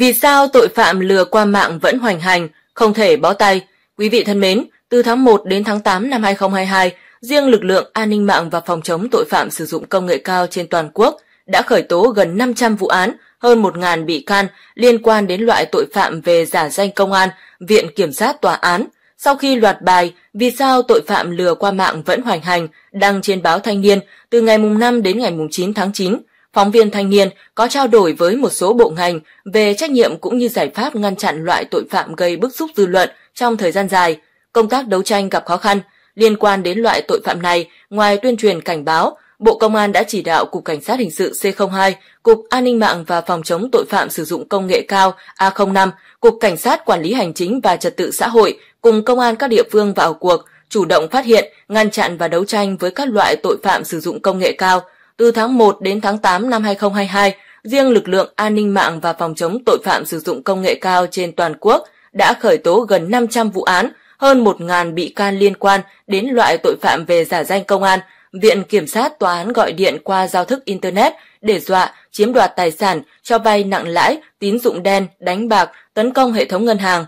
Vì sao tội phạm lừa qua mạng vẫn hoành hành, không thể bó tay? Quý vị thân mến, từ tháng 1 đến tháng 8 năm 2022, riêng lực lượng an ninh mạng và phòng chống tội phạm sử dụng công nghệ cao trên toàn quốc đã khởi tố gần 500 vụ án, hơn 1.000 bị can liên quan đến loại tội phạm về giả danh công an, viện kiểm sát, tòa án. Sau khi loạt bài Vì sao tội phạm lừa qua mạng vẫn hoành hành đăng trên báo Thanh Niên từ ngày mùng 5 đến ngày mùng 9 tháng 9, phóng viên Thanh Niên có trao đổi với một số bộ ngành về trách nhiệm cũng như giải pháp ngăn chặn loại tội phạm gây bức xúc dư luận trong thời gian dài. Công tác đấu tranh gặp khó khăn. Liên quan đến loại tội phạm này, ngoài tuyên truyền cảnh báo, Bộ Công an đã chỉ đạo Cục Cảnh sát Hình sự C02, Cục An ninh mạng và Phòng chống tội phạm sử dụng công nghệ cao A05, Cục Cảnh sát Quản lý Hành chính và Trật tự xã hội cùng công an các địa phương vào cuộc, chủ động phát hiện, ngăn chặn và đấu tranh với các loại tội phạm sử dụng công nghệ cao. Từ tháng 1 đến tháng 8 năm 2022, riêng lực lượng an ninh mạng và phòng chống tội phạm sử dụng công nghệ cao trên toàn quốc đã khởi tố gần 500 vụ án, hơn 1.000 bị can liên quan đến loại tội phạm về giả danh công an, viện kiểm sát, tòa án gọi điện qua giao thức Internet, đe dọa, chiếm đoạt tài sản, cho vay nặng lãi, tín dụng đen, đánh bạc, tấn công hệ thống ngân hàng,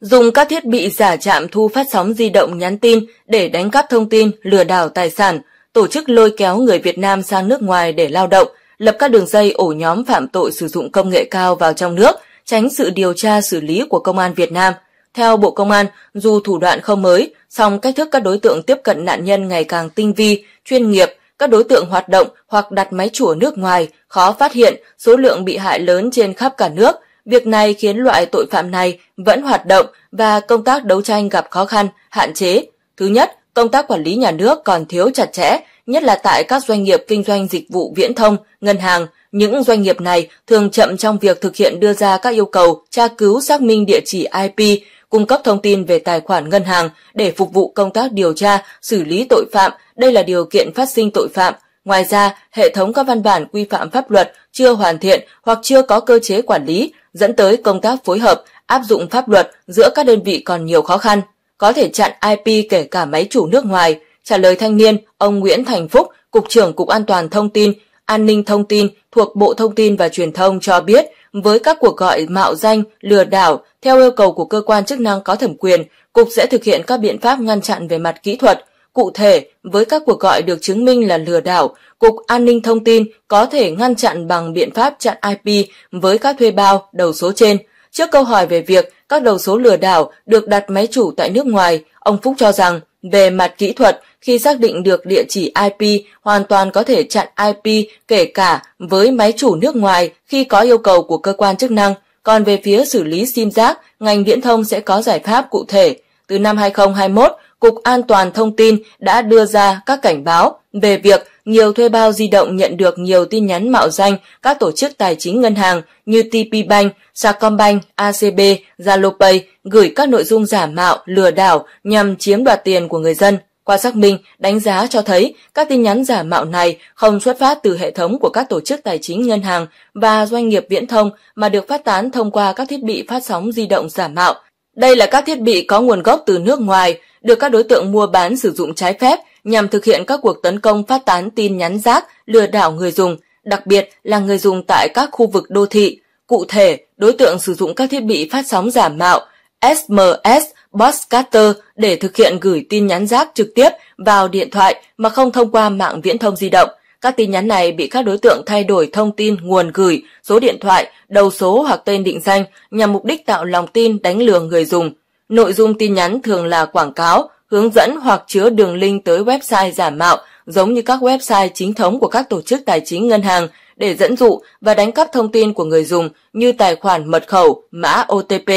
dùng các thiết bị giả trạm thu phát sóng di động nhắn tin để đánh cắp thông tin, lừa đảo tài sản, tổ chức lôi kéo người Việt Nam sang nước ngoài để lao động, lập các đường dây ổ nhóm phạm tội sử dụng công nghệ cao vào trong nước, tránh sự điều tra xử lý của Công an Việt Nam. Theo Bộ Công an, dù thủ đoạn không mới, song cách thức các đối tượng tiếp cận nạn nhân ngày càng tinh vi, chuyên nghiệp, các đối tượng hoạt động hoặc đặt máy chủ ở nước ngoài, khó phát hiện, số lượng bị hại lớn trên khắp cả nước. Việc này khiến loại tội phạm này vẫn hoạt động và công tác đấu tranh gặp khó khăn, hạn chế. Thứ nhất, công tác quản lý nhà nước còn thiếu chặt chẽ, nhất là tại các doanh nghiệp kinh doanh dịch vụ viễn thông, ngân hàng. Những doanh nghiệp này thường chậm trong việc thực hiện đưa ra các yêu cầu tra cứu xác minh địa chỉ IP, cung cấp thông tin về tài khoản ngân hàng để phục vụ công tác điều tra, xử lý tội phạm. Đây là điều kiện phát sinh tội phạm. Ngoài ra, hệ thống các văn bản quy phạm pháp luật chưa hoàn thiện hoặc chưa có cơ chế quản lý, dẫn tới công tác phối hợp, áp dụng pháp luật giữa các đơn vị còn nhiều khó khăn. Có thể chặn IP kể cả máy chủ nước ngoài. Trả lời Thanh Niên, ông Nguyễn Thành Phúc, Cục trưởng Cục An toàn Thông tin, An ninh Thông tin thuộc Bộ Thông tin và Truyền thông cho biết, với các cuộc gọi mạo danh, lừa đảo, theo yêu cầu của cơ quan chức năng có thẩm quyền, Cục sẽ thực hiện các biện pháp ngăn chặn về mặt kỹ thuật. Cụ thể, với các cuộc gọi được chứng minh là lừa đảo, Cục An ninh Thông tin có thể ngăn chặn bằng biện pháp chặn IP với các thuê bao đầu số trên. Trước câu hỏi về việc các đầu số lừa đảo được đặt máy chủ tại nước ngoài, ông Phúc cho rằng, về mặt kỹ thuật, khi xác định được địa chỉ IP, hoàn toàn có thể chặn IP kể cả với máy chủ nước ngoài khi có yêu cầu của cơ quan chức năng. Còn về phía xử lý sim giác, ngành viễn thông sẽ có giải pháp cụ thể. Từ năm 2021, Cục An toàn Thông tin đã đưa ra các cảnh báo về việc nhiều thuê bao di động nhận được nhiều tin nhắn mạo danh các tổ chức tài chính ngân hàng như TP Bank, Sacombank, ACB, ZaloPay gửi các nội dung giả mạo, lừa đảo nhằm chiếm đoạt tiền của người dân. Qua xác minh, đánh giá cho thấy các tin nhắn giả mạo này không xuất phát từ hệ thống của các tổ chức tài chính ngân hàng và doanh nghiệp viễn thông mà được phát tán thông qua các thiết bị phát sóng di động giả mạo. Đây là các thiết bị có nguồn gốc từ nước ngoài, được các đối tượng mua bán sử dụng trái phép nhằm thực hiện các cuộc tấn công phát tán tin nhắn rác, lừa đảo người dùng, đặc biệt là người dùng tại các khu vực đô thị. Cụ thể, đối tượng sử dụng các thiết bị phát sóng giả mạo SMS BTS Catcher để thực hiện gửi tin nhắn rác trực tiếp vào điện thoại mà không thông qua mạng viễn thông di động. Các tin nhắn này bị các đối tượng thay đổi thông tin nguồn gửi, số điện thoại, đầu số hoặc tên định danh nhằm mục đích tạo lòng tin, đánh lừa người dùng. Nội dung tin nhắn thường là quảng cáo, hướng dẫn hoặc chứa đường link tới website giả mạo, giống như các website chính thống của các tổ chức tài chính ngân hàng, để dẫn dụ và đánh cắp thông tin của người dùng như tài khoản, mật khẩu, mã OTP.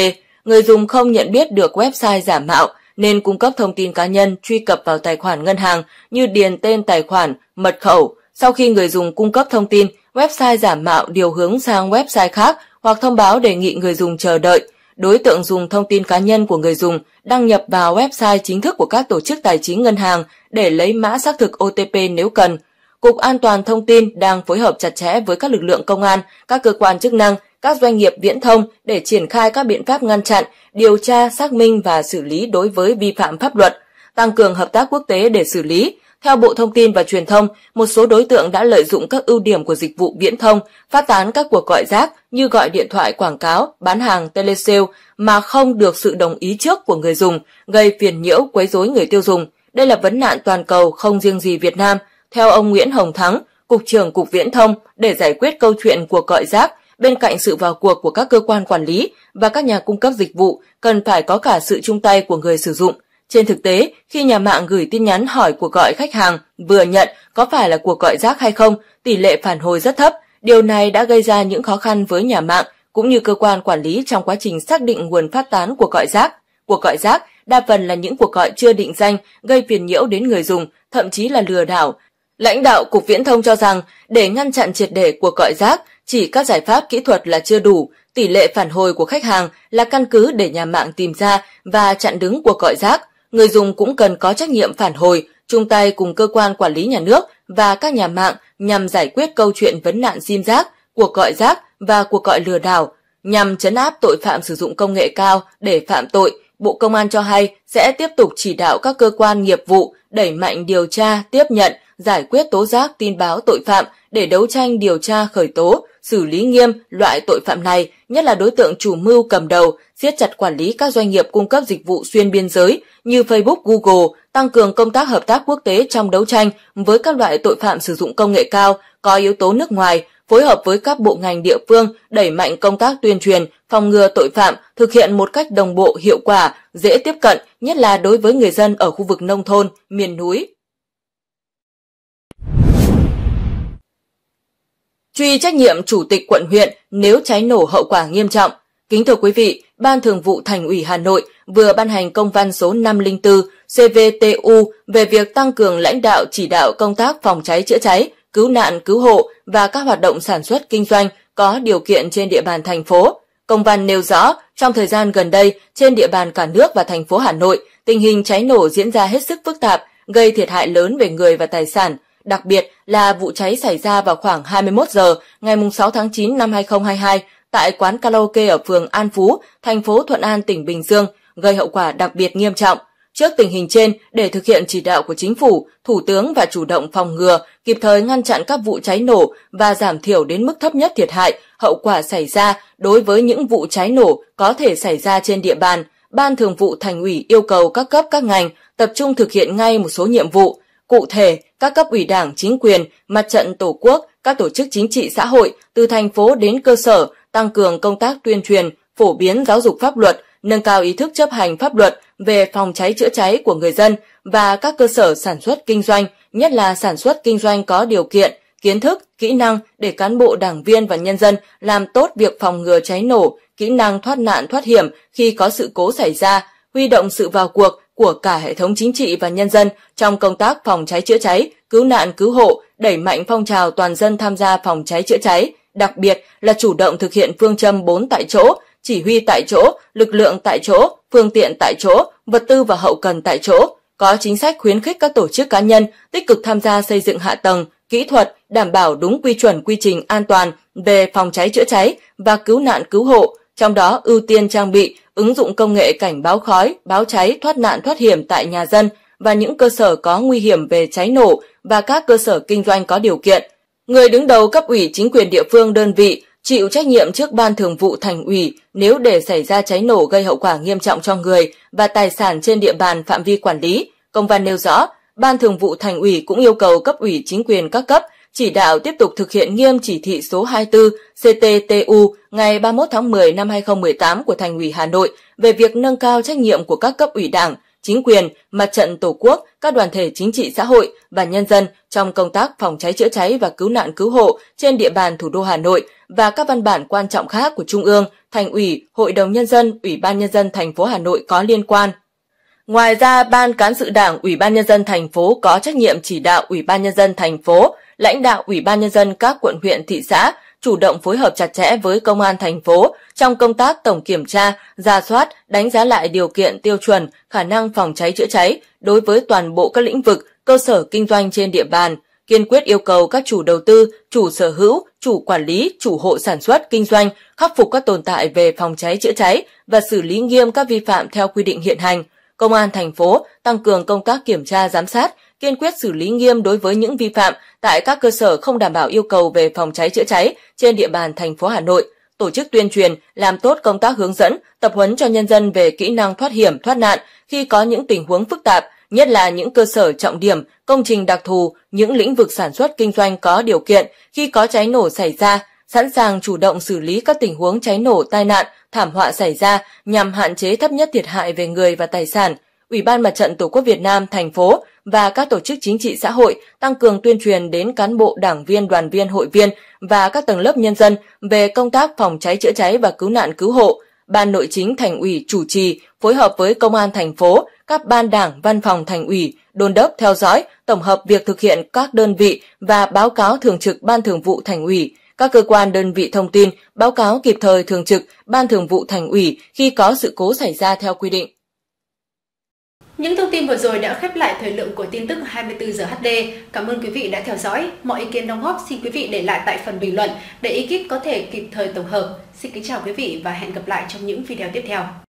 Người dùng không nhận biết được website giả mạo nên cung cấp thông tin cá nhân truy cập vào tài khoản ngân hàng như điền tên tài khoản, mật khẩu. Sau khi người dùng cung cấp thông tin, website giả mạo điều hướng sang website khác hoặc thông báo đề nghị người dùng chờ đợi. Đối tượng dùng thông tin cá nhân của người dùng đăng nhập vào website chính thức của các tổ chức tài chính ngân hàng để lấy mã xác thực OTP nếu cần. Cục An toàn Thông tin đang phối hợp chặt chẽ với các lực lượng công an, các cơ quan chức năng, các doanh nghiệp viễn thông để triển khai các biện pháp ngăn chặn, điều tra, xác minh và xử lý đối với vi phạm pháp luật, tăng cường hợp tác quốc tế để xử lý. Theo Bộ Thông tin và Truyền thông, một số đối tượng đã lợi dụng các ưu điểm của dịch vụ viễn thông, phát tán các cuộc gọi rác như gọi điện thoại quảng cáo, bán hàng, telesale mà không được sự đồng ý trước của người dùng, gây phiền nhiễu, quấy rối người tiêu dùng. Đây là vấn nạn toàn cầu, không riêng gì Việt Nam. Theo ông Nguyễn Hồng Thắng, Cục trưởng Cục Viễn thông, để giải quyết câu chuyện cuộc gọi rác, bên cạnh sự vào cuộc của các cơ quan quản lý và các nhà cung cấp dịch vụ, cần phải có cả sự chung tay của người sử dụng. Trên thực tế, khi nhà mạng gửi tin nhắn hỏi cuộc gọi khách hàng vừa nhận có phải là cuộc gọi rác hay không, tỷ lệ phản hồi rất thấp. Điều này đã gây ra những khó khăn với nhà mạng cũng như cơ quan quản lý trong quá trình xác định nguồn phát tán cuộc gọi rác. Cuộc gọi rác đa phần là những cuộc gọi chưa định danh, gây phiền nhiễu đến người dùng, thậm chí là lừa đảo. Lãnh đạo Cục Viễn thông cho rằng, để ngăn chặn triệt để cuộc gọi rác, chỉ các giải pháp kỹ thuật là chưa đủ, tỷ lệ phản hồi của khách hàng là căn cứ để nhà mạng tìm ra và chặn đứng cuộc gọi rác. Người dùng cũng cần có trách nhiệm phản hồi, chung tay cùng cơ quan quản lý nhà nước và các nhà mạng nhằm giải quyết câu chuyện vấn nạn sim rác, cuộc gọi rác và cuộc gọi lừa đảo. Nhằm trấn áp tội phạm sử dụng công nghệ cao để phạm tội, Bộ Công an cho hay sẽ tiếp tục chỉ đạo các cơ quan nghiệp vụ đẩy mạnh điều tra, tiếp nhận, giải quyết tố giác tin báo tội phạm để đấu tranh điều tra khởi tố, xử lý nghiêm loại tội phạm này, nhất là đối tượng chủ mưu cầm đầu, siết chặt quản lý các doanh nghiệp cung cấp dịch vụ xuyên biên giới như Facebook, Google, tăng cường công tác hợp tác quốc tế trong đấu tranh với các loại tội phạm sử dụng công nghệ cao có yếu tố nước ngoài, phối hợp với các bộ ngành địa phương đẩy mạnh công tác tuyên truyền, phòng ngừa tội phạm, thực hiện một cách đồng bộ, hiệu quả, dễ tiếp cận, nhất là đối với người dân ở khu vực nông thôn, miền núi. Truy trách nhiệm chủ tịch quận huyện nếu cháy nổ hậu quả nghiêm trọng. Kính thưa quý vị, Ban Thường vụ Thành ủy Hà Nội vừa ban hành công văn số 504 CVTU về việc tăng cường lãnh đạo chỉ đạo công tác phòng cháy chữa cháy, cứu nạn cứu hộ và các hoạt động sản xuất kinh doanh có điều kiện trên địa bàn thành phố. Công văn nêu rõ, trong thời gian gần đây, trên địa bàn cả nước và thành phố Hà Nội, tình hình cháy nổ diễn ra hết sức phức tạp, gây thiệt hại lớn về người và tài sản. Đặc biệt là vụ cháy xảy ra vào khoảng 21 giờ ngày 6 tháng 9 năm 2022 tại quán karaoke ở phường An Phú, thành phố Thuận An, tỉnh Bình Dương, gây hậu quả đặc biệt nghiêm trọng. Trước tình hình trên, để thực hiện chỉ đạo của Chính phủ, Thủ tướng và chủ động phòng ngừa, kịp thời ngăn chặn các vụ cháy nổ và giảm thiểu đến mức thấp nhất thiệt hại, hậu quả xảy ra đối với những vụ cháy nổ có thể xảy ra trên địa bàn, Ban Thường vụ Thành ủy yêu cầu các cấp các ngành tập trung thực hiện ngay một số nhiệm vụ. Cụ thể, các cấp ủy đảng, chính quyền, mặt trận tổ quốc, các tổ chức chính trị xã hội từ thành phố đến cơ sở tăng cường công tác tuyên truyền, phổ biến giáo dục pháp luật, nâng cao ý thức chấp hành pháp luật về phòng cháy chữa cháy của người dân và các cơ sở sản xuất kinh doanh, nhất là sản xuất kinh doanh có điều kiện, kiến thức, kỹ năng để cán bộ, đảng viên và nhân dân làm tốt việc phòng ngừa cháy nổ, kỹ năng thoát nạn thoát hiểm khi có sự cố xảy ra, huy động sự vào cuộc của cả hệ thống chính trị và nhân dân trong công tác phòng cháy chữa cháy, cứu nạn cứu hộ, đẩy mạnh phong trào toàn dân tham gia phòng cháy chữa cháy, đặc biệt là chủ động thực hiện phương châm 4 tại chỗ, chỉ huy tại chỗ, lực lượng tại chỗ, phương tiện tại chỗ, vật tư và hậu cần tại chỗ, có chính sách khuyến khích các tổ chức cá nhân tích cực tham gia xây dựng hạ tầng, kỹ thuật, đảm bảo đúng quy chuẩn quy trình an toàn về phòng cháy chữa cháy và cứu nạn cứu hộ, trong đó ưu tiên trang bị ứng dụng công nghệ cảnh báo khói, báo cháy, thoát nạn thoát hiểm tại nhà dân và những cơ sở có nguy hiểm về cháy nổ và các cơ sở kinh doanh có điều kiện. Người đứng đầu cấp ủy, chính quyền địa phương, đơn vị chịu trách nhiệm trước Ban Thường vụ Thành ủy nếu để xảy ra cháy nổ gây hậu quả nghiêm trọng cho người và tài sản trên địa bàn phạm vi quản lý. Công văn nêu rõ, Ban Thường vụ Thành ủy cũng yêu cầu cấp ủy, chính quyền các cấp chỉ đạo tiếp tục thực hiện nghiêm chỉ thị số 24 CTTU ngày 31 tháng 10 năm 2018 của Thành ủy Hà Nội về việc nâng cao trách nhiệm của các cấp ủy đảng, chính quyền, mặt trận tổ quốc, các đoàn thể chính trị xã hội và nhân dân trong công tác phòng cháy chữa cháy và cứu nạn cứu hộ trên địa bàn thủ đô Hà Nội và các văn bản quan trọng khác của Trung ương, Thành ủy, Hội đồng Nhân dân, Ủy ban Nhân dân thành phố Hà Nội có liên quan. Ngoài ra, Ban Cán sự Đảng, Ủy ban Nhân dân thành phố có trách nhiệm chỉ đạo Ủy ban Nhân dân thành phố, lãnh đạo Ủy ban Nhân dân các quận, huyện, thị xã chủ động phối hợp chặt chẽ với Công an thành phố trong công tác tổng kiểm tra, rà soát, đánh giá lại điều kiện, tiêu chuẩn, khả năng phòng cháy chữa cháy đối với toàn bộ các lĩnh vực, cơ sở kinh doanh trên địa bàn, kiên quyết yêu cầu các chủ đầu tư, chủ sở hữu, chủ quản lý, chủ hộ sản xuất kinh doanh khắc phục các tồn tại về phòng cháy chữa cháy và xử lý nghiêm các vi phạm theo quy định hiện hành. Công an thành phố tăng cường công tác kiểm tra giám sát, kiên quyết xử lý nghiêm đối với những vi phạm tại các cơ sở không đảm bảo yêu cầu về phòng cháy chữa cháy trên địa bàn thành phố Hà Nội, tổ chức tuyên truyền, làm tốt công tác hướng dẫn, tập huấn cho nhân dân về kỹ năng thoát hiểm, thoát nạn khi có những tình huống phức tạp, nhất là những cơ sở trọng điểm, công trình đặc thù, những lĩnh vực sản xuất kinh doanh có điều kiện khi có cháy nổ xảy ra, sẵn sàng chủ động xử lý các tình huống cháy nổ, tai nạn, thảm họa xảy ra nhằm hạn chế thấp nhất thiệt hại về người và tài sản. Ủy ban Mặt trận Tổ quốc Việt Nam thành phố và các tổ chức chính trị xã hội tăng cường tuyên truyền đến cán bộ, đảng viên, đoàn viên, hội viên và các tầng lớp nhân dân về công tác phòng cháy chữa cháy và cứu nạn cứu hộ. Ban Nội chính Thành ủy chủ trì phối hợp với Công an thành phố, các ban đảng, văn phòng Thành ủy đôn đốc theo dõi, tổng hợp việc thực hiện các đơn vị và báo cáo thường trực Ban Thường vụ Thành ủy. Các cơ quan đơn vị thông tin báo cáo kịp thời thường trực Ban Thường vụ Thành ủy khi có sự cố xảy ra theo quy định. Những thông tin vừa rồi đã khép lại thời lượng của tin tức 24 giờ HD. Cảm ơn quý vị đã theo dõi. Mọi ý kiến đóng góp xin quý vị để lại tại phần bình luận để ekip có thể kịp thời tổng hợp. Xin kính chào quý vị và hẹn gặp lại trong những video tiếp theo.